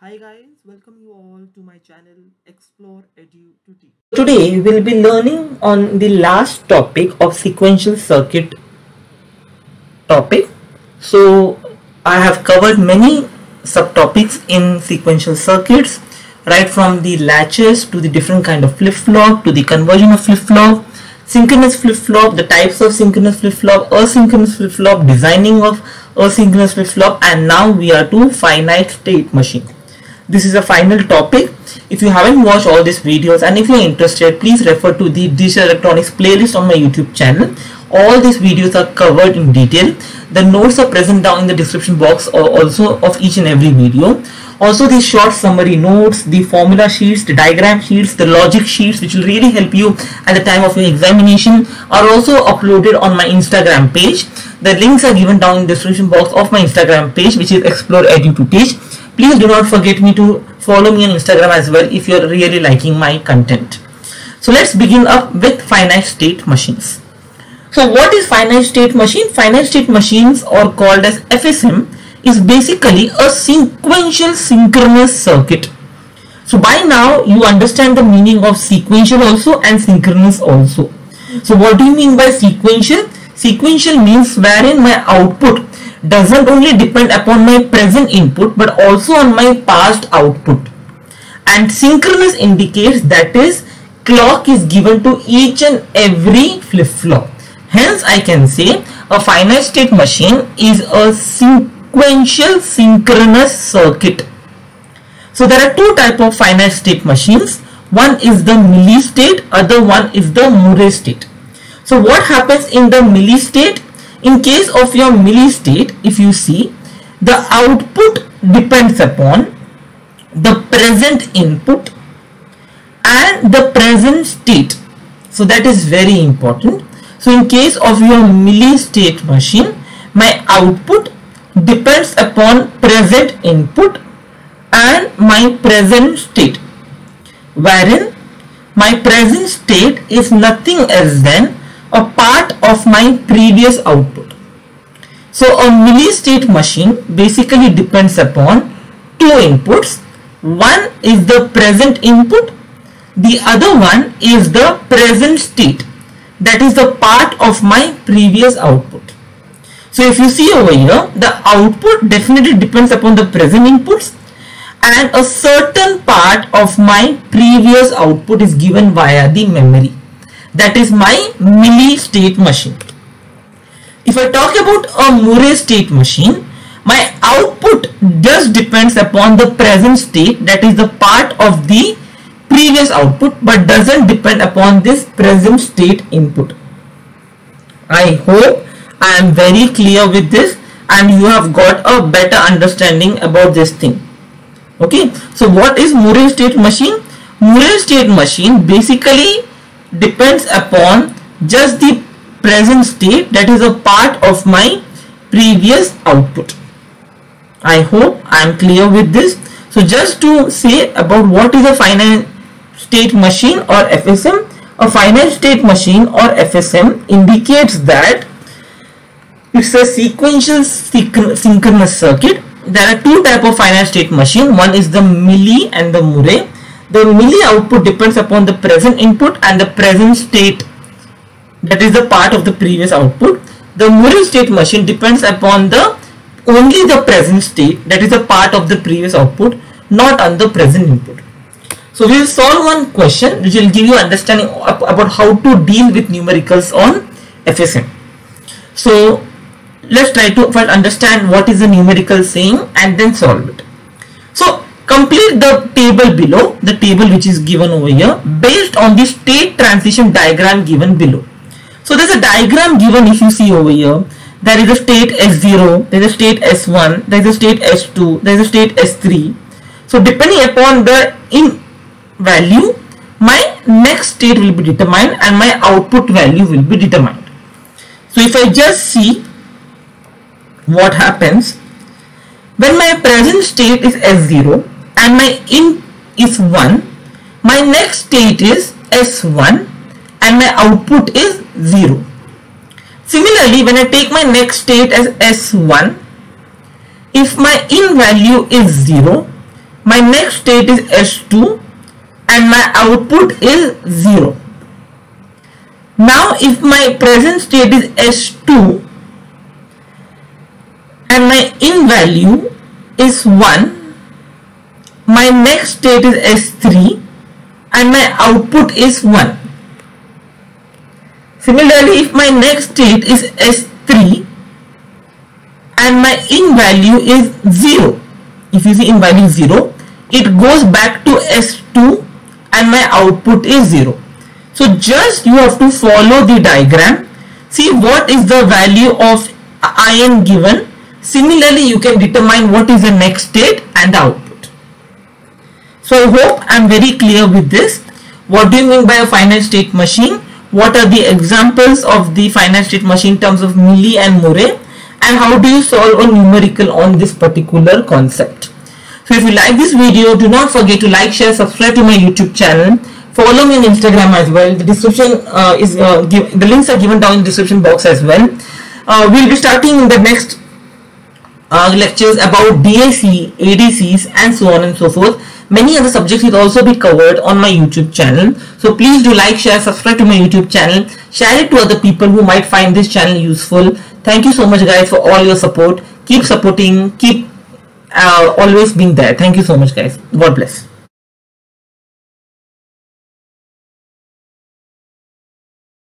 Hi guys, welcome you all to my channel Xploreedu2teach. Today we'll be learning on the last topic of sequential circuit topic. So I have covered many subtopics in sequential circuits, right from the latches to the different kind of flip-flop to the conversion of flip-flop, synchronous flip-flop, the types of synchronous flip-flop, asynchronous flip-flop, designing of asynchronous flip-flop, and now we are to finite state machine. This is a final topic. If you haven't watched all these videos and if you are interested, please refer to the digital electronics playlist on my YouTube channel. All these videos are covered in detail. The notes are present down in the description box also of each and every video. Also the short summary notes, the formula sheets, the diagram sheets, the logic sheets, which will really help you at the time of your examination, are also uploaded on my Instagram page. The links are given down in the description box of my Instagram page, which is Xploreedu2teach. Please do not forget to follow me on Instagram as well if you are really liking my content. So let's begin up with finite state machines. So what is finite state machine? Finite state machines, or called as FSM, is basically a sequential synchronous circuit. So by now you understand the meaning of sequential also and synchronous also. So what do you mean by sequential? Sequential means wherein my output doesn't only depend upon my present input but also on my past output. And synchronous indicates that is clock is given to each and every flip-flop. Hence, I can say a finite state machine is a sequential synchronous circuit. So there are two types of finite state machines. One is the Mealy state, other one is the Moore state. So what happens in the Mealy state? In case of your Mealy state, if you see, the output depends upon the present input and the present state. So that is very important. So in case of your Mealy state machine, my output depends upon present input and my present state, wherein my present state is nothing else than a part of my previous output. So a Mealy state machine basically depends upon two inputs. One is the present input, the other one is the present state. That is the part of my previous output. So if you see over here, the output definitely depends upon the present inputs and a certain part of my previous output is given via the memory. That is my Mealy state machine. If I talk about a Moore state machine, my output just depends upon the present state, that is the part of the previous output, but doesn't depend upon this present state input. I hope I am very clear with this and you have got a better understanding about this thing. Okay, so what is Moore state machine? Moore state machine basically depends upon just the present state, that is a part of my previous output. I hope I am clear with this. So just to say about what is a finite state machine or FSM, a finite state machine or FSM indicates that it's a sequential synchronous circuit. There are two types of finite state machine. One is the Mealy and the Moore. The Mealy output depends upon the present input and the present state, that is the part of the previous output. The Moore state machine depends upon only the present state, that is a part of the previous output, not on the present input. So we will solve one question which will give you understanding about how to deal with numericals on FSM. So let's try to first understand what is the numerical saying and then solve it. So complete the table below, the table which is given over here, based on the state transition diagram given below. So there's a diagram given if you see over here. There is a state S0, there is a state S1, there is a state S2, there is a state S3. So depending upon the in value, my next state will be determined and my output value will be determined. So if I just see what happens, when my present state is S0 and my in is 1, my next state is S1 and my output is 0. Similarly, when I take my next state as S1, if my in value is 0, my next state is S2 and my output is 0. Now if my present state is S2 and my in value is 1, my next state is S3 and my output is 1. Similarly, if my next state is S3 and my in value is 0, if you see in value 0, it goes back to S2 and my output is 0. So just you have to follow the diagram, see what is the value of IN given. Similarly, you can determine what is the next state and the output. So I hope I am very clear with this. What do you mean by a finite state machine? What are the examples of the finite state machine in terms of Mealy and Moore? And how do you solve a numerical on this particular concept? So if you like this video, do not forget to like, share, subscribe to my YouTube channel. Follow me on Instagram as well. The description the links are given down in the description box as well. We'll be starting in the next lectures about DAC, ADCs and so on and so forth. Many other subjects will also be covered on my YouTube channel. So please do like, share, subscribe to my YouTube channel. Share it to other people who might find this channel useful. Thank you so much guys for all your support. Keep supporting, keep always being there. Thank you so much guys. God bless.